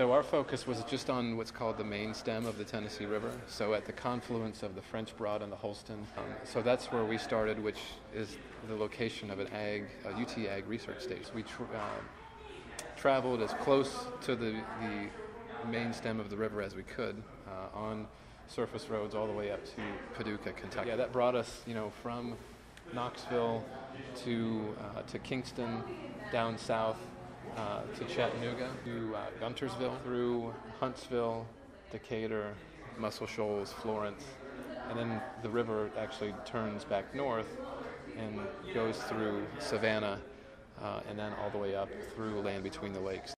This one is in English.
So our focus was just on what's called the main stem of the Tennessee River, so at the confluence of the French Broad and the Holston. So that's where we started, which is the location of a UT Ag research station. We traveled as close to the main stem of the river as we could on surface roads all the way up to Paducah, Kentucky. Yeah, that brought us, from Knoxville to Kingston, down south to Chattanooga, to Guntersville, through Huntsville, Decatur, Muscle Shoals, Florence, and then the river actually turns back north and goes through Savannah and then all the way up through Land Between the Lakes.